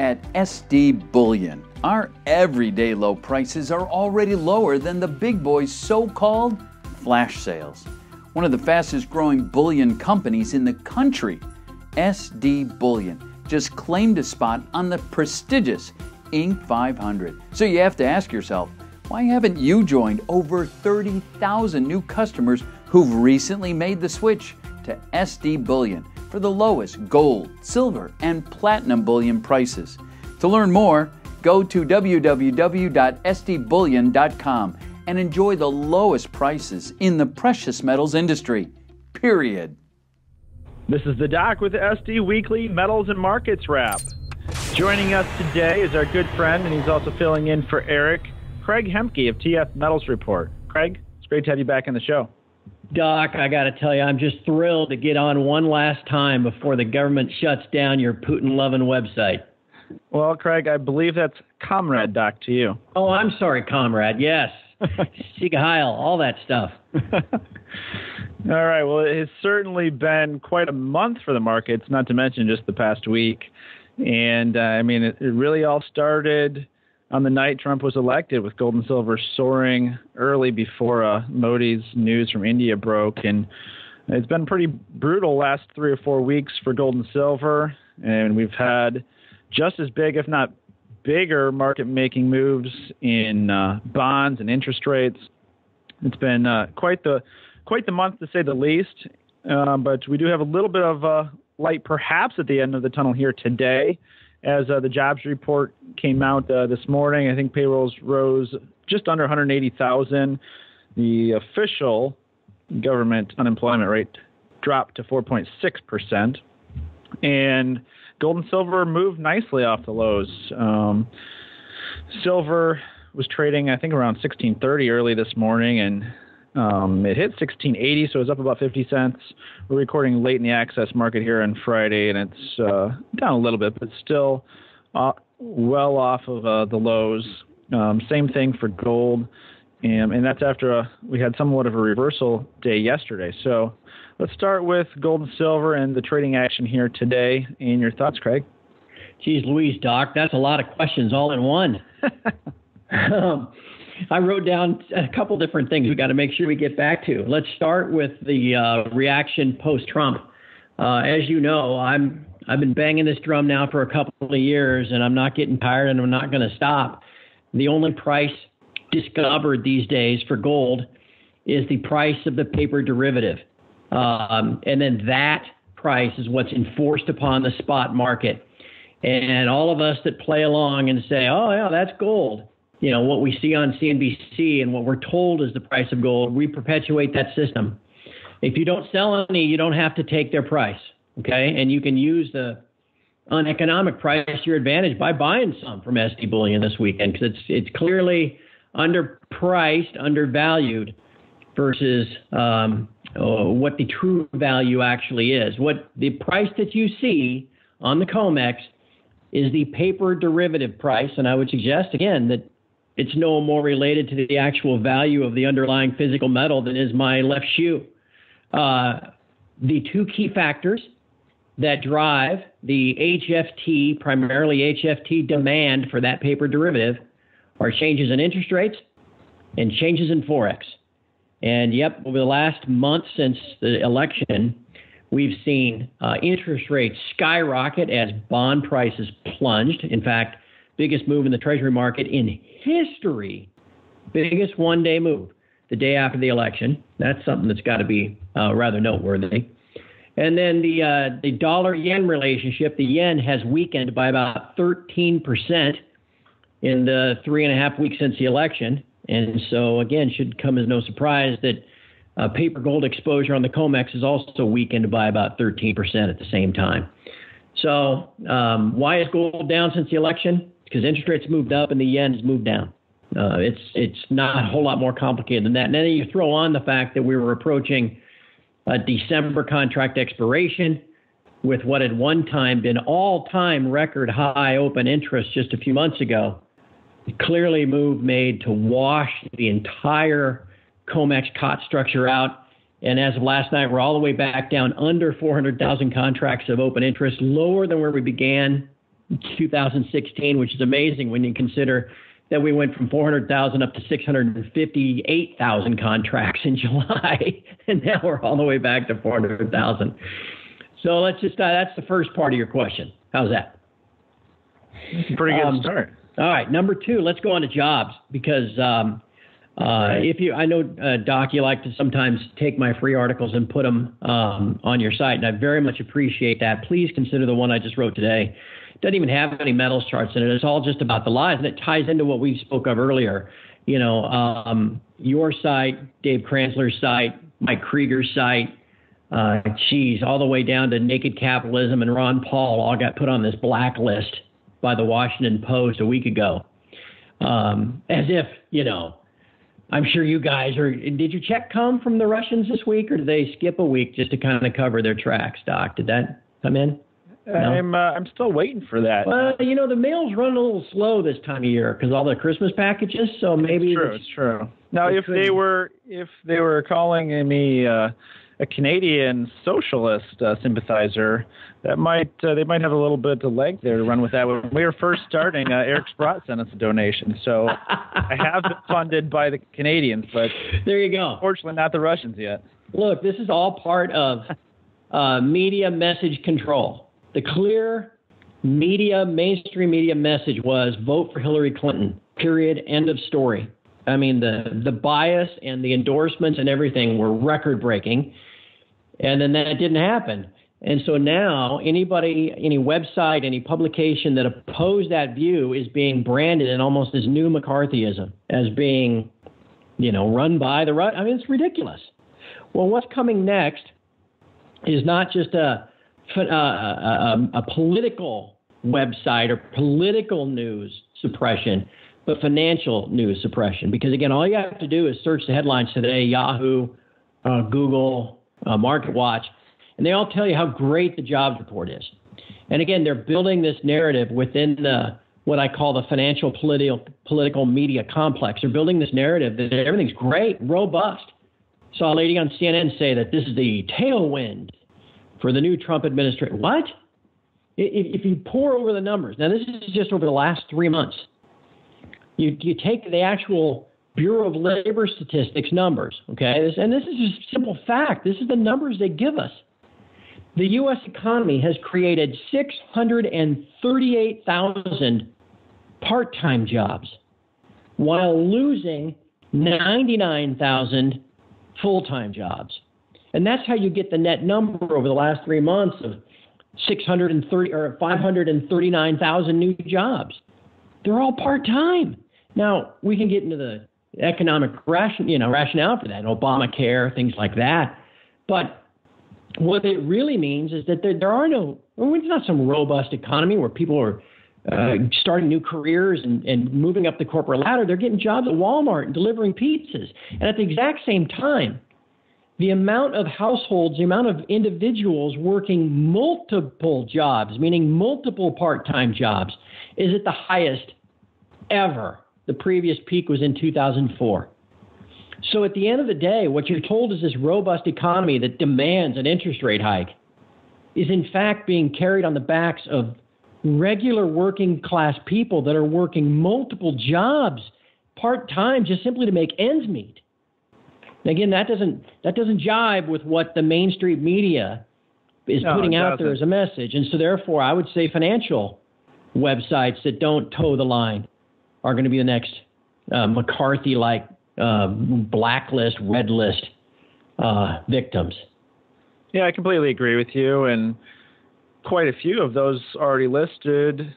at SD Bullion. Our everyday low prices are already lower than the big boys' so-called flash sales. One of the fastest growing bullion companies in the country, SD Bullion, just claimed a spot on the prestigious Inc. 500. So you have to ask yourself, why haven't you joined over 30,000 new customers who've recently made the switch to SD Bullion for the lowest gold, silver, and platinum bullion prices? To learn more, go to www.sdbullion.com and enjoy the lowest prices in the precious metals industry, period. This is The Doc with the SD Weekly Metals and Markets Wrap. Joining us today is our good friend, and he's also filling in for Eric, Craig Hemke of TF Metals Report. Craig, it's great to have you back on the show. Doc, I got to tell you, I'm just thrilled to get on one last time before the government shuts down your Putin-loving website. Well, Craig, I believe that's Comrade Doc to you. Oh, I'm sorry, Comrade, yes. Sieg Heil, all that stuff. All right, well, it has certainly been quite a month for the markets, not to mention just the past week. And, I mean, it really all started on the night Trump was elected, with gold and silver soaring early before Modi's news from India broke. And it's been pretty brutal last 3 or 4 weeks for gold and silver. And we've had just as big, if not bigger, market-making moves in bonds and interest rates. It's been quite the month, to say the least. But we do have a little bit of light, perhaps, at the end of the tunnel here today, as the jobs report came out this morning. I think payrolls rose just under 180,000. The official government unemployment rate dropped to 4.6%, and gold and silver moved nicely off the lows. Silver was trading, I think, around 1630 early this morning, and it hit 1680, so it was up about 50 cents. We're recording late in the access market here on Friday, and it's down a little bit, but still well off of the lows. Same thing for gold, and that's after we had somewhat of a reversal day yesterday. So let's start with gold and silver and the trading action here today. And your thoughts, Craig? Geez Louise, Doc, that's a lot of questions all in one. I wrote down a couple different things we got to make sure we get back to. Let's start with the reaction post-Trump. As you know, I've been banging this drum now for a couple of years, and I'm not getting tired, and I'm not going to stop. The only price discovered these days for gold is the price of the paper derivative. And then that price is what's enforced upon the spot market. And all of us that play along and say, oh, yeah, that's gold. You know, what we see on CNBC and what we're told is the price of gold, we perpetuate that system. If you don't sell any, you don't have to take their price, okay? And you can use the uneconomic price to your advantage by buying some from SD Bullion this weekend, because it's clearly underpriced, undervalued versus what the true value actually is. What the price that you see on the COMEX is the paper derivative price, and I would suggest, again, that it's no more related to the actual value of the underlying physical metal than is my left shoe. The two key factors that drive the HFT, primarily HFT demand for that paper derivative, are changes in interest rates and changes in Forex. And yep, over the last month since the election, we've seen interest rates skyrocket as bond prices plunged. In fact, biggest move in the Treasury market in history, biggest one-day move, the day after the election. That's something that's got to be rather noteworthy. And then the dollar-yen relationship, the yen has weakened by about 13% in the 3.5 weeks since the election. And so, again, should come as no surprise that paper gold exposure on the COMEX is also weakened by about 13% at the same time. So why is gold down since the election? Because interest rates moved up and the yen has moved down. It's not a whole lot more complicated than that. And then you throw on the fact that we were approaching a December contract expiration with what had one time been all-time record high open interest just a few months ago. Clearly, a move made to wash the entire COMEX COT structure out. And as of last night, we're all the way back down under 400,000 contracts of open interest, lower than where we began 2016, which is amazing when you consider that we went from 400,000 up to 658,000 contracts in July, and now we're all the way back to 400,000. So let's just, that's the first part of your question. How's that? Pretty good start. All right, number two, let's go on to jobs, because if you, I know, Doc, you like to sometimes take my free articles and put them on your site, and I very much appreciate that. Please consider the one I just wrote today. It doesn't even have any metals charts in it. It's all just about the lies, and it ties into what we spoke of earlier. You know, your site, Dave Kranzler's site, Mike Krieger's site, all the way down to Naked Capitalism and Ron Paul all got put on this blacklist by the Washington Post a week ago. As if, you know, I'm sure you guys are, did your check come from the Russians this week, or did they skip a week just to kind of cover their tracks, Doc? Did that come in? No? I'm still waiting for that. Well, you know, the mail's run a little slow this time of year because all the Christmas packages, so maybe. It's true. Now, if they were calling me a Canadian socialist sympathizer, that might they might have a little bit of leg there to run with that. When we were first starting, Eric Sprott sent us a donation, so I have been funded by the Canadians, but there you go. Unfortunately, not the Russians yet. Look, this is all part of media message control. The clear media, mainstream media message was vote for Hillary Clinton. Period. End of story. I mean, the bias and the endorsements and everything were record breaking. And then that didn't happen. And so now anybody, any website, any publication that opposed that view is being branded in almost this new McCarthyism as being, you know, run by the right. I mean, it's ridiculous. Well, what's coming next is not just a political website or political news suppression, but financial news suppression. Because, again, all you have to do is search the headlines today, Yahoo, Google, MarketWatch, and they all tell you how great the jobs report is. And again, they're building this narrative within the what I call the financial political media complex. They're building this narrative that everything's great, robust. Saw a lady on CNN say that this is the tailwind for the new Trump administration. What? If you pour over the numbers, now this is just over the last 3 months. You take the actual Bureau of Labor Statistics numbers, okay? This is just simple fact. This is the numbers they give us. The U.S. economy has created 638,000 part-time jobs while losing 99,000 full-time jobs. And that's how you get the net number over the last 3 months of 539,000 new jobs. They're all part-time. Now, we can get into the economic rationale for that, Obamacare, things like that. But what it really means is that there are no – it's not some robust economy where people are starting new careers and moving up the corporate ladder. They're getting jobs at Walmart and delivering pizzas. And at the exact same time, the amount of households, the amount of individuals working multiple jobs, meaning multiple part-time jobs, is at the highest ever. The previous peak was in 2004. So at the end of the day, what you're told is this robust economy that demands an interest rate hike is in fact being carried on the backs of regular working class people that are working multiple jobs part-time just simply to make ends meet. Again, that doesn't jibe with what the mainstream media is putting out there as a message. And so therefore, I would say financial websites that don't toe the line are going to be the next McCarthy-like blacklist, red list victims. Yeah, I completely agree with you. And quite a few of those already listed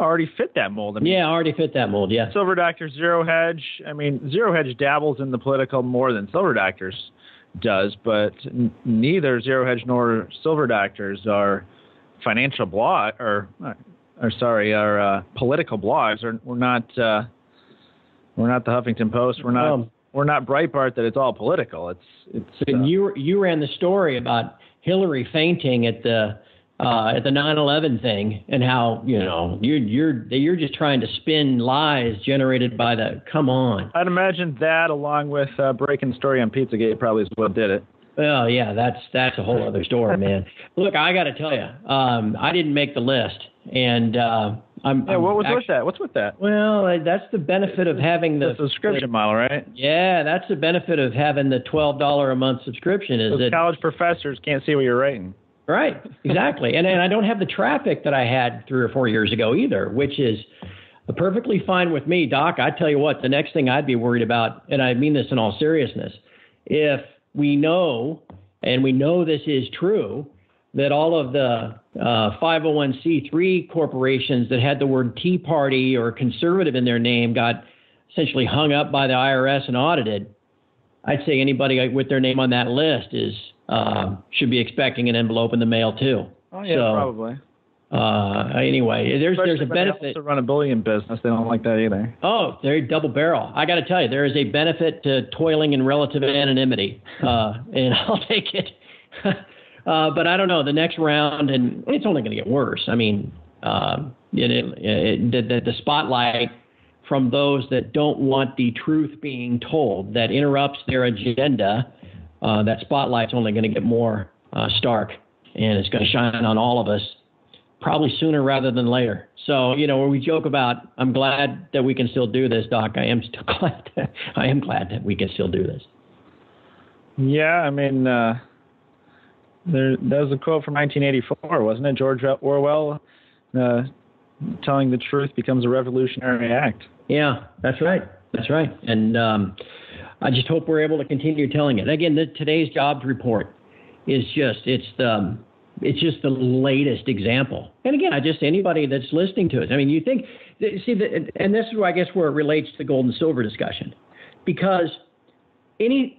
already fit that mold. I mean, yeah, already fit that mold, yeah. SilverDoctors, Zero Hedge. I mean, Zero Hedge dabbles in the political more than SilverDoctors does, but neither Zero Hedge nor SilverDoctors are financial blog are political blogs. We're not the Huffington Post. We're not Breitbart that it's all political. And you ran the story about Hillary fainting at the 9/11 thing, and how you're just trying to spin lies generated by the. Come on. I'd imagine that, along with breaking story on Pizzagate, probably is what did it. Well, yeah, that's a whole other story, man. Look, I got to tell you, I didn't make the list, and What's with that? Well, that's the benefit of having the subscription model, right? Yeah, that's the benefit of having the $12 a month subscription. Is that college professors can't see what you're writing. Right, exactly, and I don't have the traffic that I had 3 or 4 years ago either, which is perfectly fine with me, Doc. I tell you what, the next thing I'd be worried about, and I mean this in all seriousness, if we know, and we know this is true, that all of the 501c3 corporations that had the word Tea Party or conservative in their name got essentially hung up by the IRS and audited, I'd say anybody with their name on that list is should be expecting an envelope in the mail too. Oh yeah, so, probably. Anyway, there's a benefit to run a bullion business. They don't like that either. Oh, they're double barrel. I got to tell you, there is a benefit to toiling in relative anonymity, and I'll take it. But I don't know the next round, and it's only going to get worse. I mean, the spotlight from those that don't want the truth being told, that interrupts their agenda. That spotlight's only going to get more stark, and it's going to shine on all of us. Probably sooner rather than later. So, you know, where we joke about, I'm glad that we can still do this, Doc. I am glad that we can still do this. Yeah, I mean, that was a quote from 1984, wasn't it? George Orwell, telling the truth becomes a revolutionary act. Yeah, that's right. That's right. And I just hope we're able to continue telling it. Again, today's jobs report is just, it's just the latest example. And again, anybody that's listening to it. I mean, you think, and this is where I guess where it relates to the gold and silver discussion, because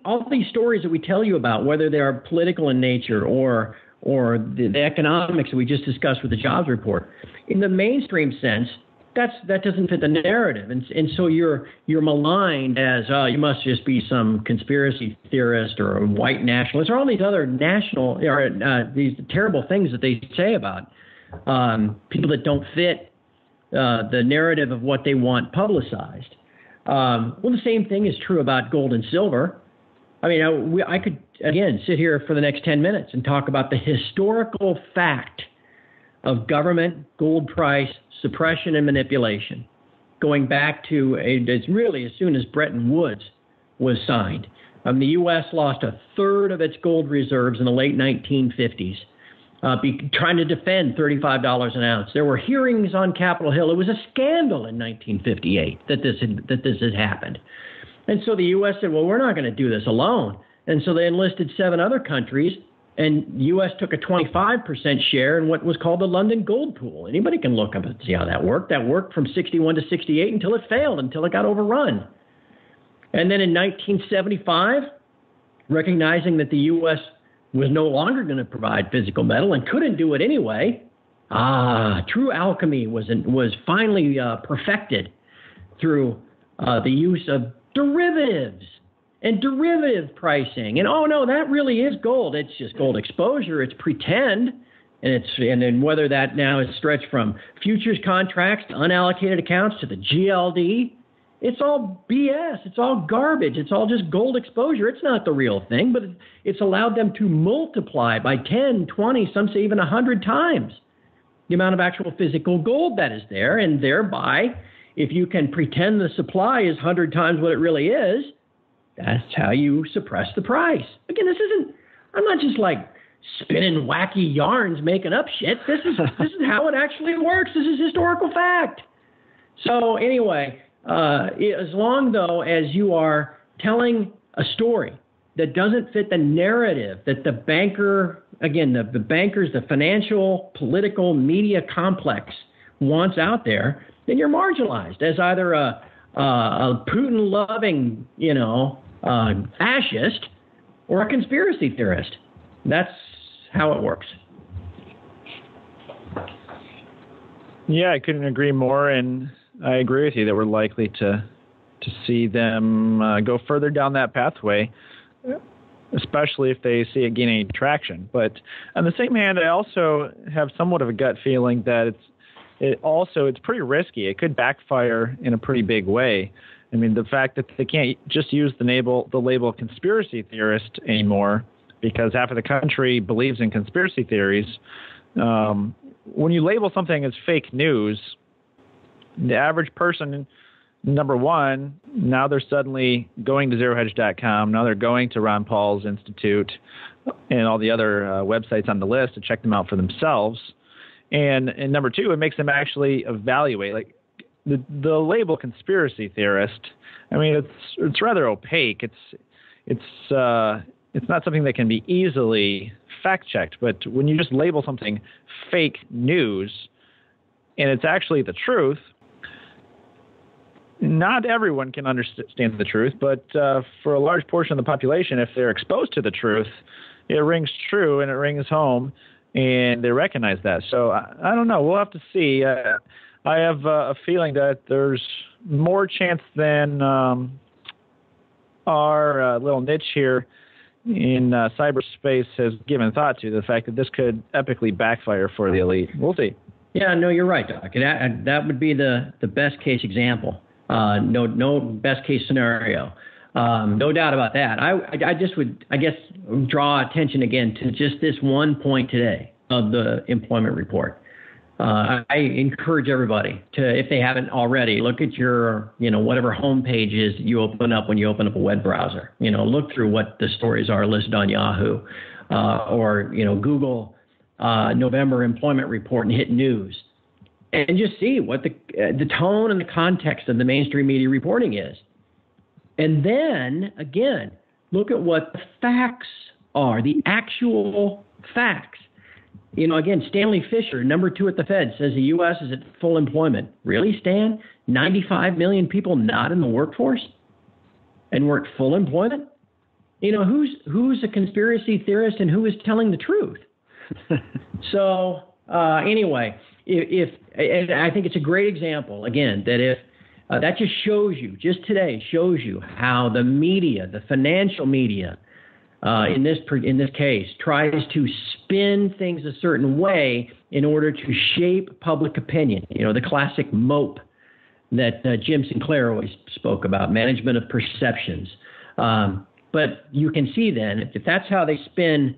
all these stories that we tell you about, whether they are political in nature or the economics that we just discussed with the jobs report, in the mainstream sense, that doesn't fit the narrative, and so you're maligned as you must just be some conspiracy theorist or a white nationalist or all these other national or these terrible things that they say about people that don't fit the narrative of what they want publicized. Well, the same thing is true about gold and silver. I mean, I could again sit here for the next 10 minutes and talk about the historical fact of government gold price suppression and manipulation, going back to really as soon as Bretton Woods was signed. The U.S. lost a third of its gold reserves in the late 1950s, trying to defend $35 an ounce. There were hearings on Capitol Hill. It was a scandal in 1958 that this had happened. And so the U.S. said, well, we're not going to do this alone. And so they enlisted 7 other countries, and the U.S. took a 25% share in what was called the London Gold Pool. Anybody can look up and see how that worked. That worked from 61 to 68 until it failed, until it got overrun. And then in 1975, recognizing that the U.S. was no longer going to provide physical metal and couldn't do it anyway, true alchemy was finally perfected through the use of derivatives and derivative pricing. And oh no, that really is gold. It's just gold exposure. It's pretend. And then whether that now is stretched from futures contracts to unallocated accounts to the GLD, it's all BS. It's all garbage. It's all just gold exposure. It's not the real thing, but it's allowed them to multiply by 10, 20, some say even 100 times the amount of actual physical gold that is there. And thereby, if you can pretend the supply is 100 times what it really is, that's how you suppress the price. Again, I'm not just like spinning wacky yarns, making up shit. This is how it actually works. This is historical fact. So anyway, as long though as you are telling a story that doesn't fit the narrative that the banker, again, the bankers, the financial, political, media complex wants out there, then you're marginalized as either a Putin-loving, fascist or a conspiracy theorist. That's how it works. Yeah, I couldn't agree more, and I agree with you that we're likely to see them go further down that pathway, especially if they see it gain any traction. But on the same hand, I also have somewhat of a gut feeling that it's pretty risky. It could backfire in a pretty big way. I mean, the fact that they can't just use the label conspiracy theorist anymore because half of the country believes in conspiracy theories. When you label something as fake news, the average person, number one, now they're suddenly going to zerohedge.com. Now they're going to Ron Paul's Institute and all the other websites on the list to check them out for themselves. And number two, it makes them actually evaluate. Like the label conspiracy theorist, I mean, it's rather opaque. It's not something that can be easily fact-checked. But when you just label something fake news and it's actually the truth, not everyone can understand the truth. But for a large portion of the population, if they're exposed to the truth, it rings true and it rings home, and they recognize that. So I don't know. We'll have to see. I have a feeling that there's more chance than our little niche here in cyberspace has given thought to, the fact that this could epically backfire for the elite. We'll see. Yeah, no, you're right, Doc. That would be the best case example. No best case scenario. No doubt about that. I just would, I guess, draw attention again to just this one point today of the employment report. I encourage everybody to, if they haven't already, look at your, whatever homepage is you open up when you open up a web browser. Look through what the stories are listed on Yahoo, or, Google November employment report and hit news, and just see what the tone and the context of the mainstream media reporting is. And then, again, look at what the facts are, the actual facts. Again, Stanley Fisher, number 2 at the Fed, says the U.S. is at full employment. Really, Stan? 95 million people not in the workforce, and we're at full employment? Who's a conspiracy theorist and who is telling the truth? So anyway, if I think it's a great example, again, that if that just shows you, just today shows you how the media, the financial media, in this case, tries to spin things a certain way in order to shape public opinion. The classic mope that Jim Sinclair always spoke about, management of perceptions. But you can see then, if that's how they spin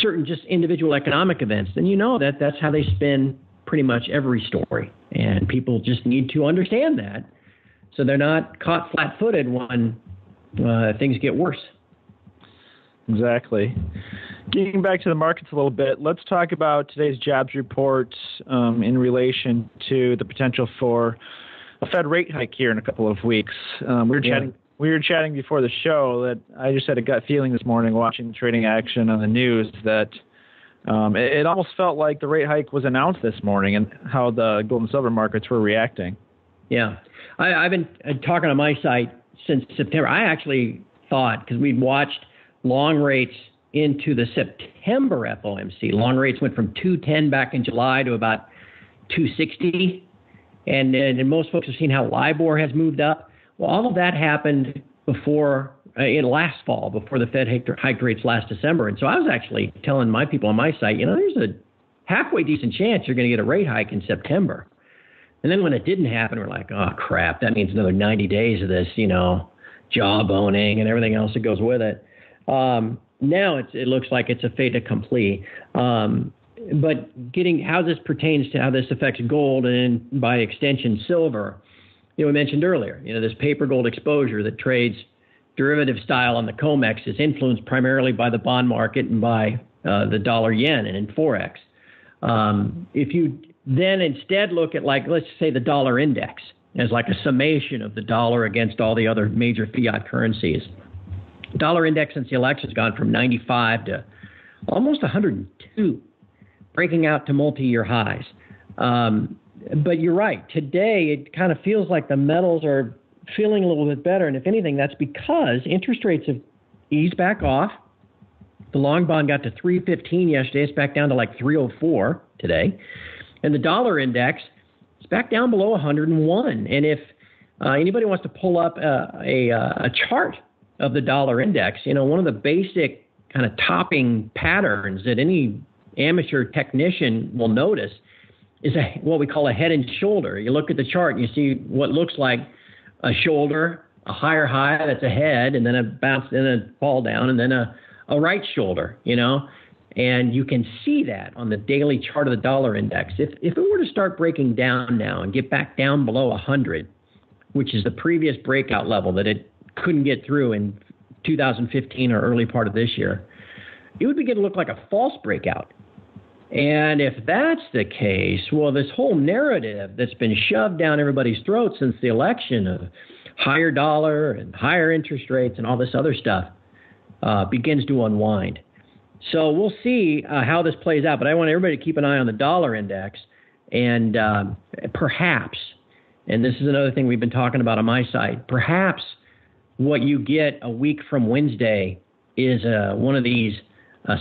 certain just individual economic events, then that's how they spin pretty much every story. And people just need to understand that, so they're not caught flat-footed when things get worse. Exactly. Getting back to the markets a little bit, let's talk about today's jobs report in relation to the potential for a Fed rate hike here in a couple of weeks. We were chatting before the show that I just had a gut feeling this morning watching the trading action on the news that it almost felt like the rate hike was announced this morning and how the gold and silver markets were reacting. Yeah. I've been talking on my site since September. I actually thought, because we'd watched long rates into the September FOMC. Long rates went from 210 back in July to about 260. And most folks have seen how LIBOR has moved up. Well, all of that happened before last fall, before the Fed hiked rates last December. And so I was actually telling my people on my site, there's a halfway decent chance you're going to get a rate hike in September. And then when it didn't happen, we're like, oh, crap, that means another 90 days of this, jawboning and everything else that goes with it. Now it looks like it's a fait accompli. But getting how this pertains to how this affects gold and by extension silver, we mentioned earlier, this paper gold exposure that trades derivative style on the COMEX is influenced primarily by the bond market and by the dollar yen and in Forex. If you then instead look at let's say the dollar index as like a summation of the dollar against all the other major fiat currencies. Dollar index since the election has gone from 95 to almost 102, breaking out to multi-year highs. But you're right. Today, it kind of feels like the metals are feeling a little bit better. And if anything, that's because interest rates have eased back off. The long bond got to 315 yesterday. It's back down to 304 today. And the dollar index is back down below 101. And if anybody wants to pull up a chart of the dollar index, one of the basic kind of topping patterns that any amateur technician will notice is what we call a head and shoulder. You look at the chart and you see what looks like a shoulder, a higher high that's a head, and then a bounce and a fall down, and then a a right shoulder, you know, and you can see that on the daily chart of the dollar index. If it were to start breaking down now and get back down below 100, which is the previous breakout level that it couldn't get through in 2015 or early part of this year, it would begin to look like a false breakout. And if that's the case, well, this whole narrative that's been shoved down everybody's throat since the election of higher dollar and higher interest rates and all this other stuff begins to unwind. So we'll see how this plays out. But I want everybody to keep an eye on the dollar index and perhaps, and this is another thing we've been talking about on my side, perhaps what you get a week from Wednesday is one of these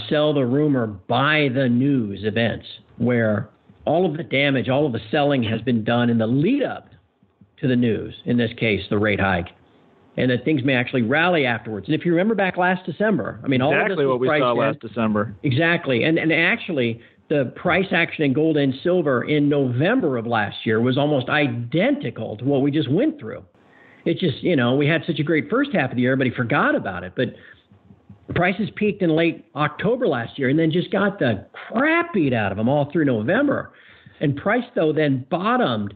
sell the rumor, buy the news events, where all of the damage, all of the selling has been done in the lead up to the news, in this case, the rate hike, and that things may actually rally afterwards. And if you remember back last December, I mean, all exactly of this what we saw last December. Exactly. And actually, the price action in gold and silver in November of last year was almost identical to what we just went through. It's just, you know, we had such a great first half of the year, everybody forgot about it. But prices peaked in late October last year and then just got the crap beat out of them all through November. And price, though, then bottomed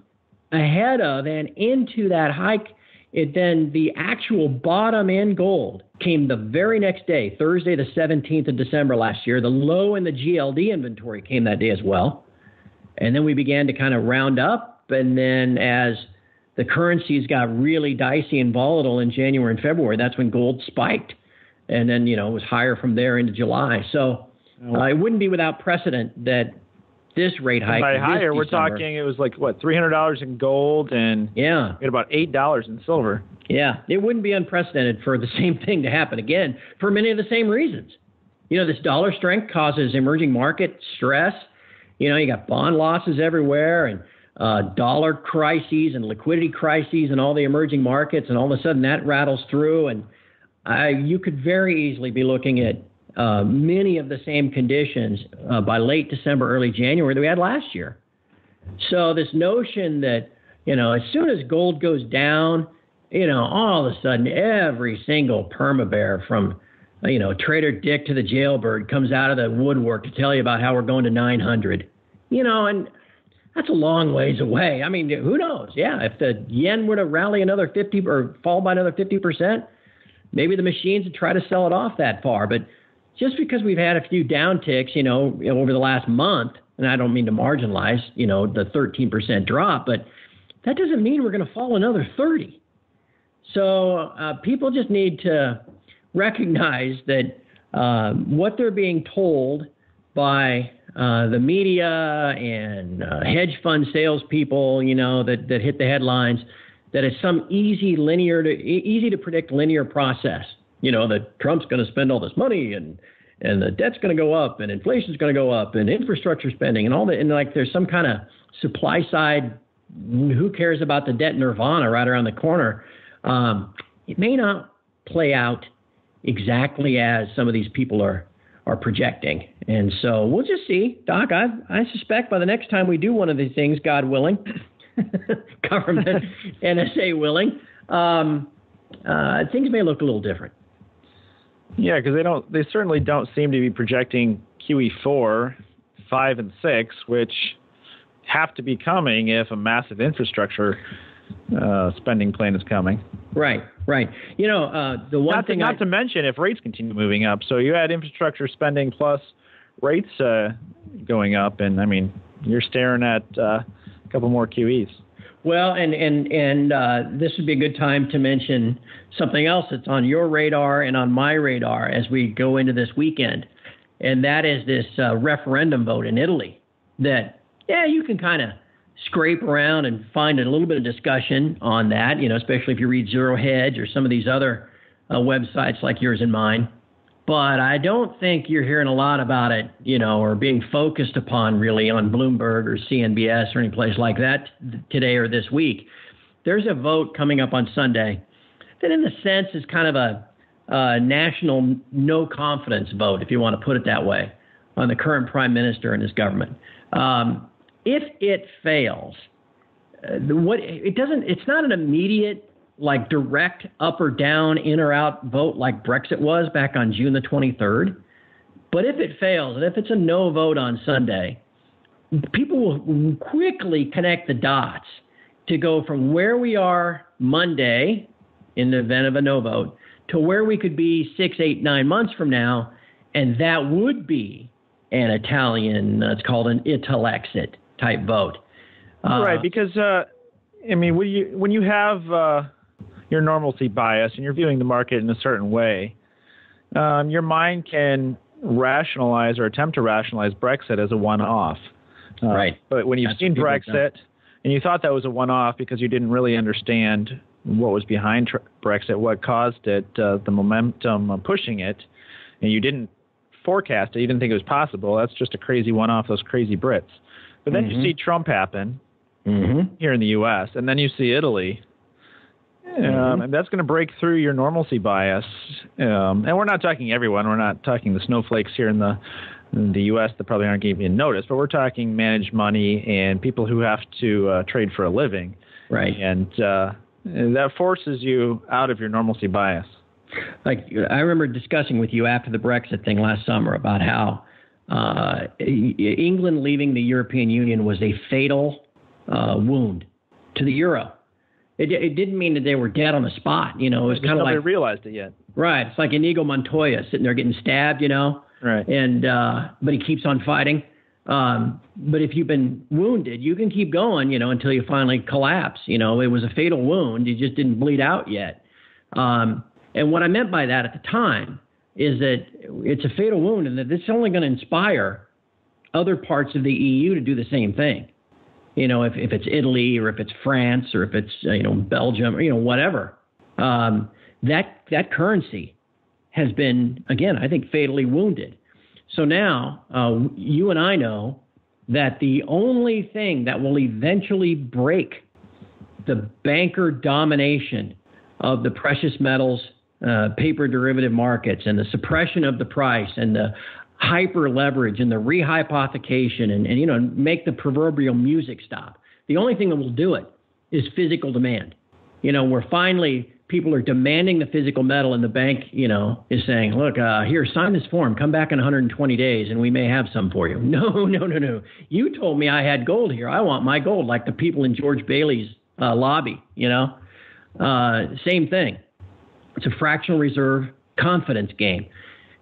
ahead of and into that hike. It then the actual bottom in gold came the very next day, Thursday, the 17th of December last year. The low in the GLD inventory came that day as well. And then we began to kind of round up. And then as the currencies got really dicey and volatile in January and February, that's when gold spiked. And then, you know, it was higher from there into July. So it wouldn't be without precedent that this rate hike. By higher, we're talking it was like, what, $300 in gold and about $8 in silver. Yeah, it wouldn't be unprecedented for the same thing to happen again for many of the same reasons. You know, this dollar strength causes emerging market stress. You know, you got bond losses everywhere and dollar crises and liquidity crises and all the emerging markets. And all of a sudden that rattles through. And you could very easily be looking at many of the same conditions by late December, early January that we had last year. So this notion that, you know, as soon as gold goes down, you know, all of a sudden every single perma-bear from, you know, Trader Dick to the jailbird comes out of the woodwork to tell you about how we're going to 900. You know, and that's a long ways away. I mean, who knows? Yeah, if the yen were to rally another 50 or fall by another 50%, maybe the machines would try to sell it off that far. But just because we've had a few downticks, you know, over the last month, and I don't mean to marginalize, you know, the 13% drop, but that doesn't mean we're going to fall another 30. So people just need to recognize that what they're being told by the media and hedge fund salespeople, you know, that hit the headlines, that it's some easy to predict linear process. You know, that Trump's going to spend all this money and the debt's going to go up and inflation's going to go up and infrastructure spending and all that. And like there's some kind of supply side, who cares about the debt nirvana right around the corner. It may not play out exactly as some of these people are projecting. And so we'll just see. Doc, I suspect by the next time we do one of these things, God willing, government, NSA willing, things may look a little different. Yeah, because they certainly don't seem to be projecting QE4, 5, and 6, which have to be coming if a massive infrastructure spending plan is coming. Right. You know, the one not thing to, not to mention if rates continue moving up. So you had infrastructure spending plus rates going up, and I mean, you're staring at couple more QEs. Well, and this would be a good time to mention something else that's on your radar and on my radar as we go into this weekend, and that is this referendum vote in Italy that, yeah, you can kind of scrape around and find a little bit of discussion on that, you know, especially if you read Zero Hedge or some of these other websites like yours and mine. But I don't think you're hearing a lot about it, you know, or being focused upon really on Bloomberg or CNBC or any place like that today or this week. There's a vote coming up on Sunday that in a sense is kind of a national no confidence vote, if you want to put it that way, on the current prime minister and his government. If it fails, it's not an immediate like direct up or down, in or out vote like Brexit was back on June the 23rd. But if it fails, and if it's a no vote on Sunday, people will quickly connect the dots to go from where we are Monday in the event of a no vote to where we could be 6, 8, 9 months from now. And that would be an Italian, it's called an Italexit type vote. Right, because, I mean, when you have your normalcy bias and you're viewing the market in a certain way, your mind can rationalize or attempt to rationalize Brexit as a one-off. Right. But when you've seen Brexit and you thought that was a one-off because you didn't really understand what was behind Brexit, what caused it, the momentum pushing it, and you didn't forecast it, you didn't think it was possible, that's just a crazy one-off, those crazy Brits. But then you see Trump happen here in the U.S., and then you see Italy. And that's going to break through your normalcy bias. And we're not talking everyone. We're not talking the snowflakes here in the U.S. that probably aren't giving you notice, but we're talking managed money and people who have to trade for a living. Right. And that forces you out of your normalcy bias. Like, I remember discussing with you after the Brexit thing last summer about how England leaving the European Union was a fatal wound to the euro. It didn't mean that they were dead on the spot. You know, it was kind of like nobody realized it yet. Right. It's like Inigo Montoya sitting there getting stabbed, you know. Right. And but he keeps on fighting. But if you've been wounded, you can keep going, you know, until you finally collapse. You know, it was a fatal wound. You just didn't bleed out yet. And what I meant by that at the time is that it's a fatal wound and that this is only going to inspire other parts of the EU to do the same thing. You know, if it's Italy or if it's France or if it's, you know, Belgium or, you know, whatever, that currency has been, again, I think, fatally wounded. So now you and I know that the only thing that will eventually break the banker domination of the precious metals, paper derivative markets and the suppression of the price and the hyper leverage and the rehypothecation and, you know, make the proverbial music stop. The only thing that will do it is physical demand. You know, where finally people are demanding the physical metal and the bank, you know, is saying, look, here, sign this form, come back in 120 days and we may have some for you. No. You told me I had gold here. I want my gold, like the people in George Bailey's lobby, you know. Same thing. It's a fractional reserve confidence game.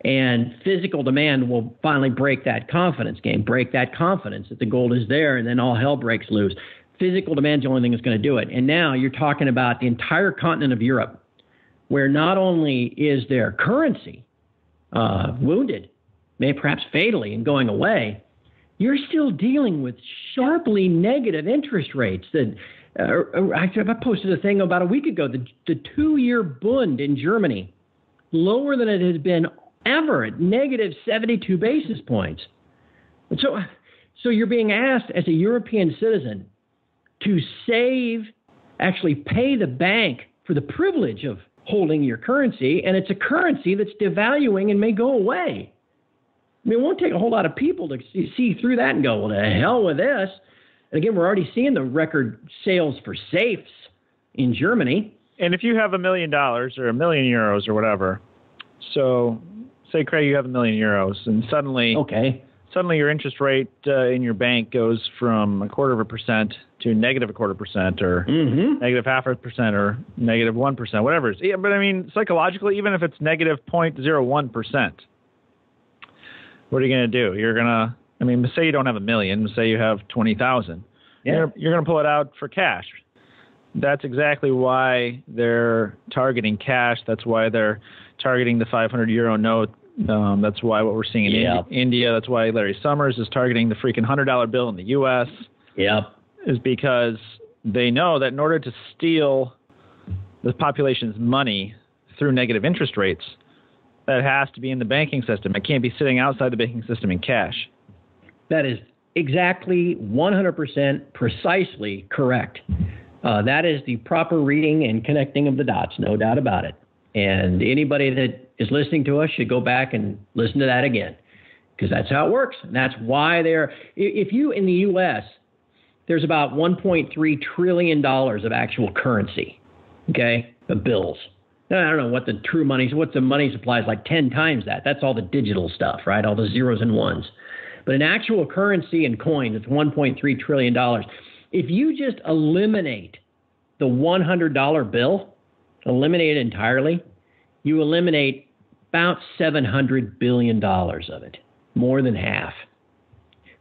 And physical demand will finally break that confidence game, break that confidence that the gold is there, and then all hell breaks loose. Physical demand is the only thing that's going to do it. And now you're talking about the entire continent of Europe, where not only is their currency wounded, maybe perhaps fatally and going away, you're still dealing with sharply negative interest rates that I posted a thing about a week ago. The 2-year Bund in Germany, lower than it has been ever, at negative 72 basis points. So you're being asked as a European citizen to save, actually pay the bank for the privilege of holding your currency, and it's a currency that's devaluing and may go away. I mean, it won't take a whole lot of people to see through that and go, well, to hell with this. And again, we're already seeing the record sales for safes in Germany. And if you have $1 million or €1 million or whatever, so say, Craig, you have €1 million and suddenly your interest rate in your bank goes from 0.25% to negative 0.25% or negative 0.5% or negative 1%, whatever. Yeah, but I mean, psychologically, even if it's negative 0.01%, what are you going to do? You're going to, I mean, say you don't have $1 million, say you have 20,000. Yeah. You're going to pull it out for cash. That's exactly why they're targeting cash. That's why they're targeting the 500 euro note. That's why what we're seeing in India. That's why Larry Summers is targeting the freaking $100 bill in the U.S. Yep. Is because they know that in order to steal the population's money through negative interest rates, that has to be in the banking system. It can't be sitting outside the banking system in cash. That is exactly 100% precisely correct. That is the proper reading and connecting of the dots, no doubt about it. And anybody that is listening to us should go back and listen to that again, because that's how it works. And that's why they're – if you – in the U.S., there's about $1.3 trillion of actual currency Okay, the bills. I don't know what the true money, what the money supply is, like 10 times that. That's all the digital stuff, right? All the zeros and ones. But in actual currency and coins, it's $1.3 trillion. If you just eliminate the $100 bill, eliminate it entirely, you eliminate about $700 billion of it, more than half.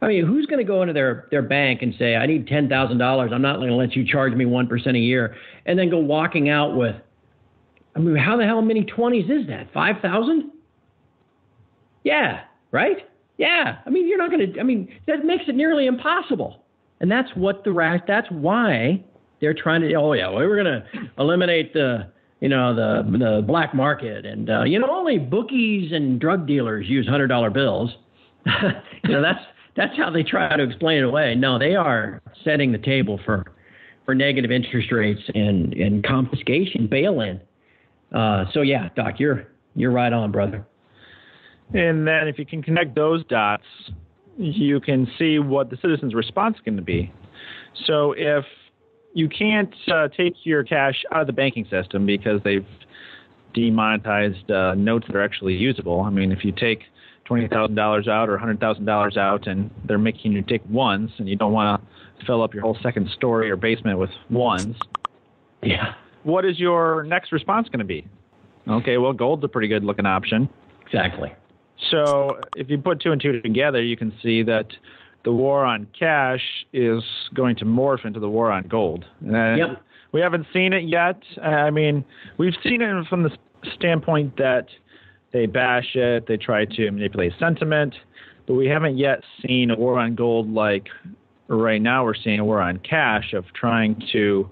I mean, who's going to go into their bank and say, I need $10,000. I'm not going to let you charge me 1% a year, and then go walking out with, I mean, how the hell many 20s is that? 5,000? Yeah, right? Yeah. I mean, you're not going to, I mean, that makes it nearly impossible. And that's what that's why they're trying to, oh yeah, well, we're going to eliminate the, you know, the black market. And, you know, only bookies and drug dealers use $100 bills. You know, that's how they try to explain it away. No, they are setting the table for negative interest rates and confiscation, bail-in. So yeah, Doc, you're right on, brother. And then if you can connect those dots, you can see what the citizens' response is going to be. So if you can't take your cash out of the banking system because they've demonetized notes that are actually usable. I mean, if you take $20,000 out or $100,000 out and they're making you take ones and you don't want to fill up your whole second story or basement with ones. Yeah. What is your next response going to be? Okay, well, gold's a pretty good looking option. Exactly. So if you put two and two together, you can see that the war on cash is going to morph into the war on gold. And yep. We haven't seen it yet. I mean, we've seen it from the standpoint that they bash it, they try to manipulate sentiment, but we haven't yet seen a war on gold like right now we're seeing a war on cash of trying to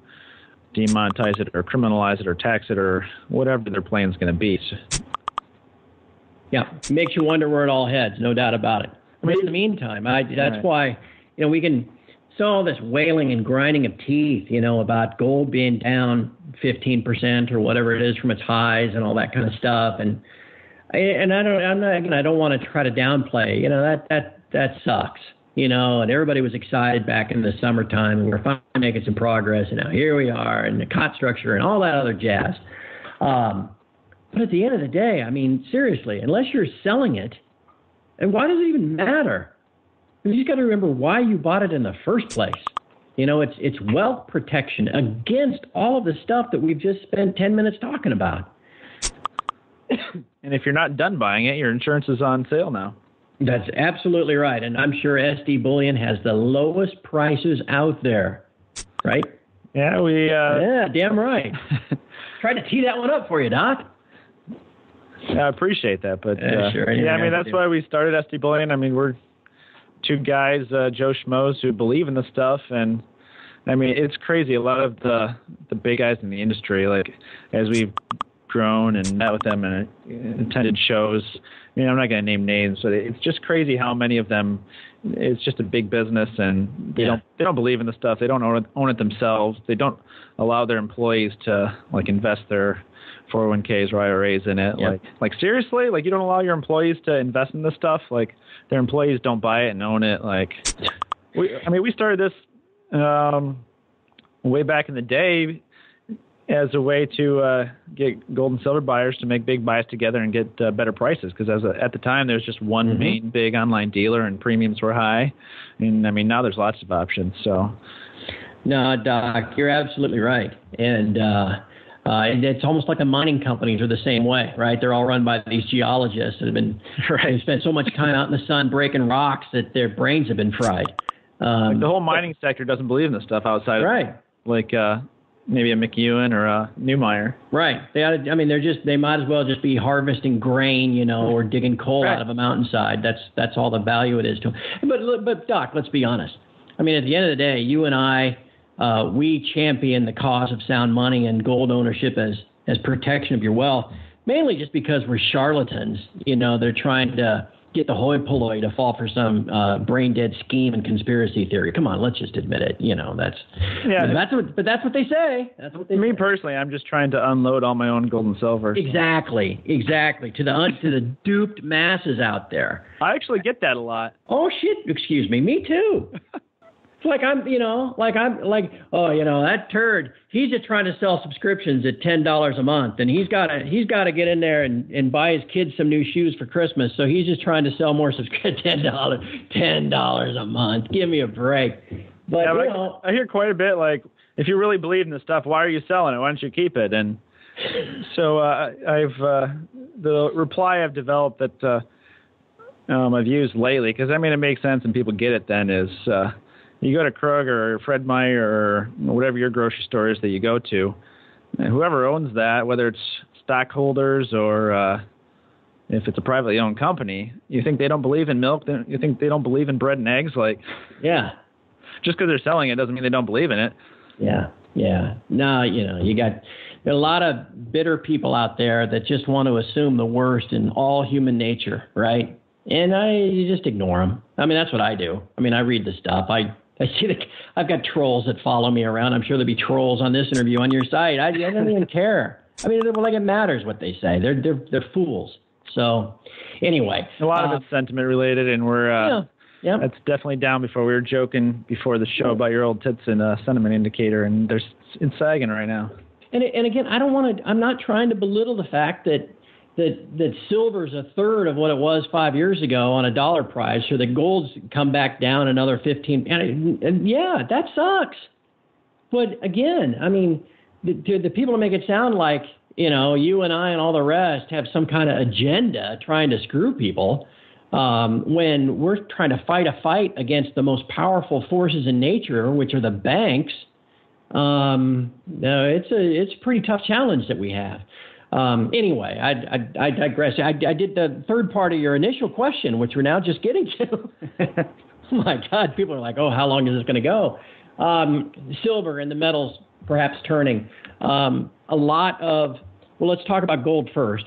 demonetize it or criminalize it or tax it or whatever their plan's going to be. Yeah, makes you wonder where it all heads, no doubt about it. But in the meantime, that's why, you know, we can see all this wailing and grinding of teeth, you know, about gold being down 15% or whatever it is from its highs and all that kind of stuff. And I don't want to try to downplay, you know, that sucks. You know, and everybody was excited back in the summertime, and we're finally making some progress, and now here we are, and the COT structure and all that other jazz. But at the end of the day, I mean, seriously, unless you're selling it, and why does it even matter? I mean, you just got to remember why you bought it in the first place. You know, it's wealth protection against all of the stuff that we've just spent 10 minutes talking about. And if you're not done buying it, your insurance is on sale now. That's absolutely right. And I'm sure SD Bullion has the lowest prices out there, right? Yeah, yeah, damn right. Tried to tee that one up for you, Doc. I appreciate that. But sure. Yeah, I mean, that's why we started SD Bullion. I mean, we're two guys, Joe Schmoes, who believe in this stuff. And, I mean, it's crazy. A lot of the big guys in the industry, like, as we've grown and met with them and attended shows, I mean, I'm not going to name names, but it's just crazy how many of them, it's just a big business, and they don't believe in the stuff. They don't own it themselves. They don't allow their employees to, like, invest their 401ks or IRAs in it. Yep. Like seriously, like, you don't allow your employees to invest in this stuff. Like, their employees don't buy it and own it. Like, we started this way back in the day as a way to get gold and silver buyers to make big buys together and get better prices, because at the time there was just one main big online dealer and premiums were high. And I mean, now there's lots of options. So, no, Doc, you're absolutely right, and it's almost like the mining companies are the same way, right? They're all run by these geologists that have been they've spent so much time out in the sun breaking rocks that their brains have been fried. Like, the whole mining sector doesn't believe in this stuff outside, right? Of, like. Maybe a McEwen or a Neumeyer. Right. They might as well just be harvesting grain, you know, or digging coal out of a mountainside. That's all the value it is to them. But Doc, let's be honest. I mean, at the end of the day, you and I, we champion the cause of sound money and gold ownership as protection of your wealth, mainly just because we're charlatans. You know, they're trying to get the hoi polloi to fall for some brain-dead scheme and conspiracy theory. Come on, let's just admit it. You know, that's what they say. That's what they say. Me personally, I'm just trying to unload all my own gold and silver. Exactly. To the duped masses out there. I actually get that a lot. Oh, shit. Excuse me. Me too. It's like that turd, he's just trying to sell subscriptions at $10 a month, and he's got to get in there and buy his kids some new shoes for Christmas. So he's just trying to sell more subscriptions. $10 a month. Give me a break. But, yeah, but I hear quite a bit like, if you really believe in this stuff, why are you selling it? Why don't you keep it? And so the reply I've developed that I've used lately, because I mean it makes sense and people get it then, is you go to Kroger or Fred Meyer or whatever your grocery store is that you go to, whoever owns that, whether it's stockholders or if it's a privately owned company, you think they don't believe in milk? You think they don't believe in bread and eggs? Like, yeah, just because they're selling it doesn't mean they don't believe in it. Yeah, yeah. No, you got a lot of bitter people out there that just want to assume the worst in all human nature, right? And you just ignore them. I mean, that's what I do. I mean, I read the stuff. I see I've got trolls that follow me around. I'm sure there'll be trolls on this interview on your site. I don't even care. I mean, it matters what they say. They're fools. So, anyway, a lot of it's sentiment related, and we're Yep. That's definitely down before. We were joking before the show about your old tits and sentiment indicator, and it's sagging right now. And again, I'm not trying to belittle the fact that silver's a third of what it was 5 years ago on a dollar price, or that gold's come back down another 15. And yeah, that sucks. But again, I mean, the people who make it sound like, you and I and all the rest have some kind of agenda trying to screw people. When we're trying to fight a fight against the most powerful forces in nature, which are the banks, it's a pretty tough challenge that we have. Anyway, I digress. I did the third part of your initial question, which we're now just getting to. Oh my God, people are like, oh, how long is this going to go? Silver and the metals perhaps turning. Let's talk about gold first.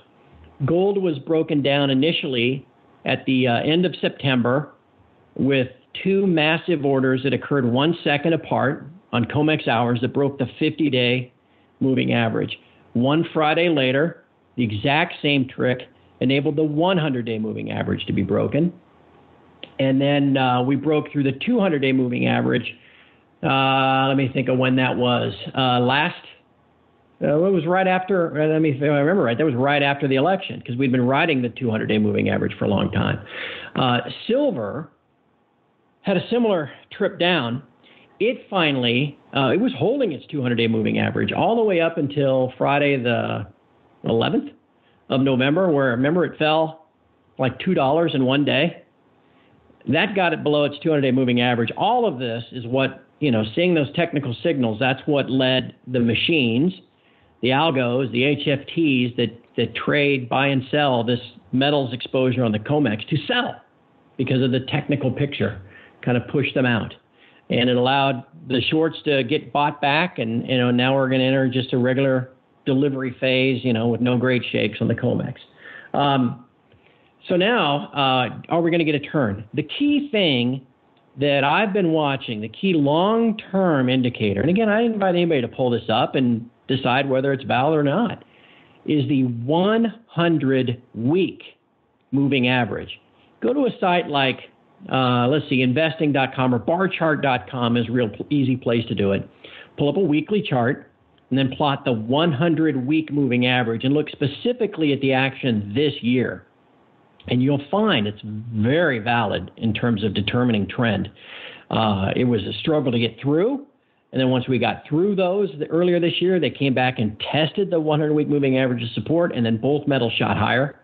Gold was broken down initially at the end of September with two massive orders that occurred 1 second apart on COMEX hours that broke the 50-day moving average. One Friday later, the exact same trick enabled the 100-day moving average to be broken. And then we broke through the 200-day moving average. Let me think of when that was. It was right after, if I remember right, that was right after the election, because we'd been riding the 200-day moving average for a long time. Silver had a similar trip down. It finally, it was holding its 200-day moving average all the way up until Friday the 11th of November, where, remember, it fell like $2 in one day. That got it below its 200-day moving average. All of this is what, seeing those technical signals, that's what led the machines, the algos, the HFTs that trade, buy and sell this metals exposure on the COMEX to sell because of the technical picture, kind of pushed them out. And it allowed the shorts to get bought back, and now we're going to enter just a regular delivery phase, with no great shakes on the COMEX. So now, are we going to get a turn? The key thing that I've been watching, the key long-term indicator, and again, I invite anybody to pull this up and decide whether it's valid or not, is the 100-week moving average. Go to a site like, investing.com or barchart.com is a real easy place to do it. Pull up a weekly chart and then plot the 100-week moving average and look specifically at the action this year. And you'll find it's very valid in terms of determining trend. It was a struggle to get through. And then once we got through those earlier this year, they came back and tested the 100-week moving average of support, and then both metals shot higher.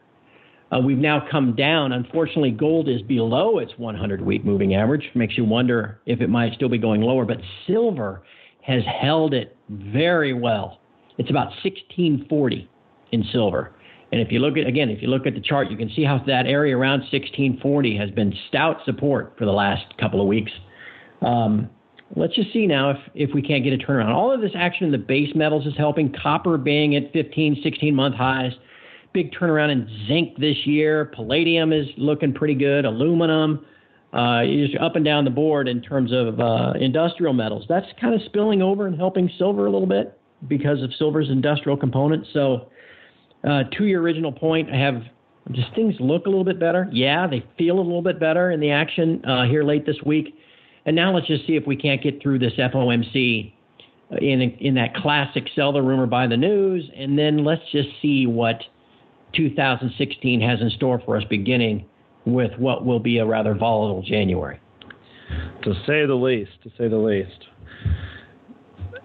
We've now come down. Unfortunately, gold is below its 100-week moving average. Makes you wonder if it might still be going lower. But silver has held it very well. It's about 1640 in silver. And if you look at the chart, you can see how that area around 1640 has been stout support for the last couple of weeks. Let's just see now if we can't get a turnaround. All of this action in the base metals is helping. Copper being at 15, 16-month highs. Big turnaround in zinc this year. Palladium is looking pretty good. Aluminum is up and down the board in terms of industrial metals. That's kind of spilling over and helping silver a little bit because of silver's industrial component. So to your original point, just things look a little bit better. Yeah, they feel a little bit better in the action here late this week. And now let's just see if we can't get through this FOMC in that classic sell the rumor, buy the news. And then let's just see what 2016 has in store for us, beginning with what will be a rather volatile January. To say the least, to say the least.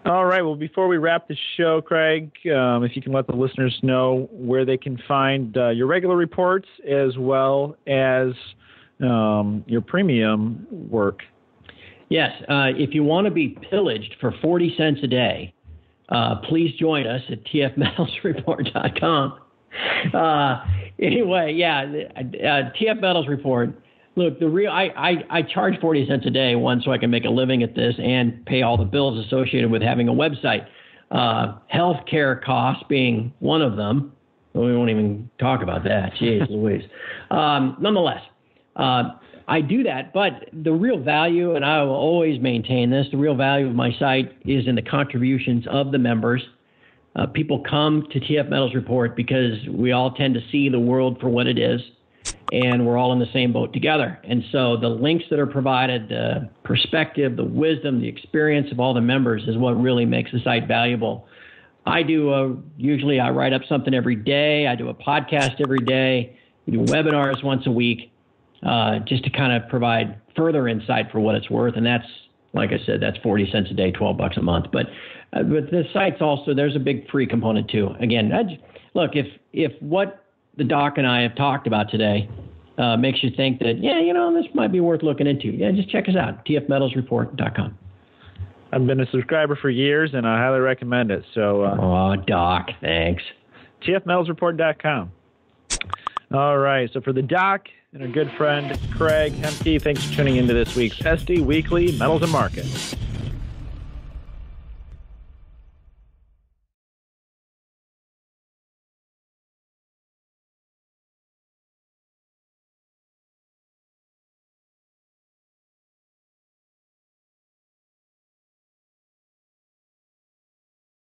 All right. Well, before we wrap the show, Craig, if you can let the listeners know where they can find your regular reports as well as your premium work. Yes. If you want to be pillaged for 40 cents a day, please join us at tfmetalsreport.com. Anyway, yeah, TF Metals Report. Look, I charge 40 cents a day, one, so I can make a living at this and pay all the bills associated with having a website. Healthcare costs being one of them. We won't even talk about that. Jeez Louise. Nonetheless, I do that, but the real value, and I will always maintain this, the real value of my site is in the contributions of the members. People come to TF Metals Report because we all tend to see the world for what it is, and we're all in the same boat together. And so the links that are provided, the perspective, the wisdom, the experience of all the members is what really makes the site valuable. I do usually I write up something every day. I do a podcast every day. We do webinars once a week just to kind of provide further insight for what it's worth. And that's, like I said, that's 40 cents a day, $12 a month. But the site's also, there's a big free component too. Again, look, if what the doc and I have talked about today makes you think that, yeah, you know, this might be worth looking into, yeah, just check us out, tfmetalsreport.com. I've been a subscriber for years, and I highly recommend it. So, oh, Doc, thanks. tfmetalsreport.com. All right, so for the doc and our good friend Craig Hemke, thanks for tuning into this week's SD Weekly Metals and Markets.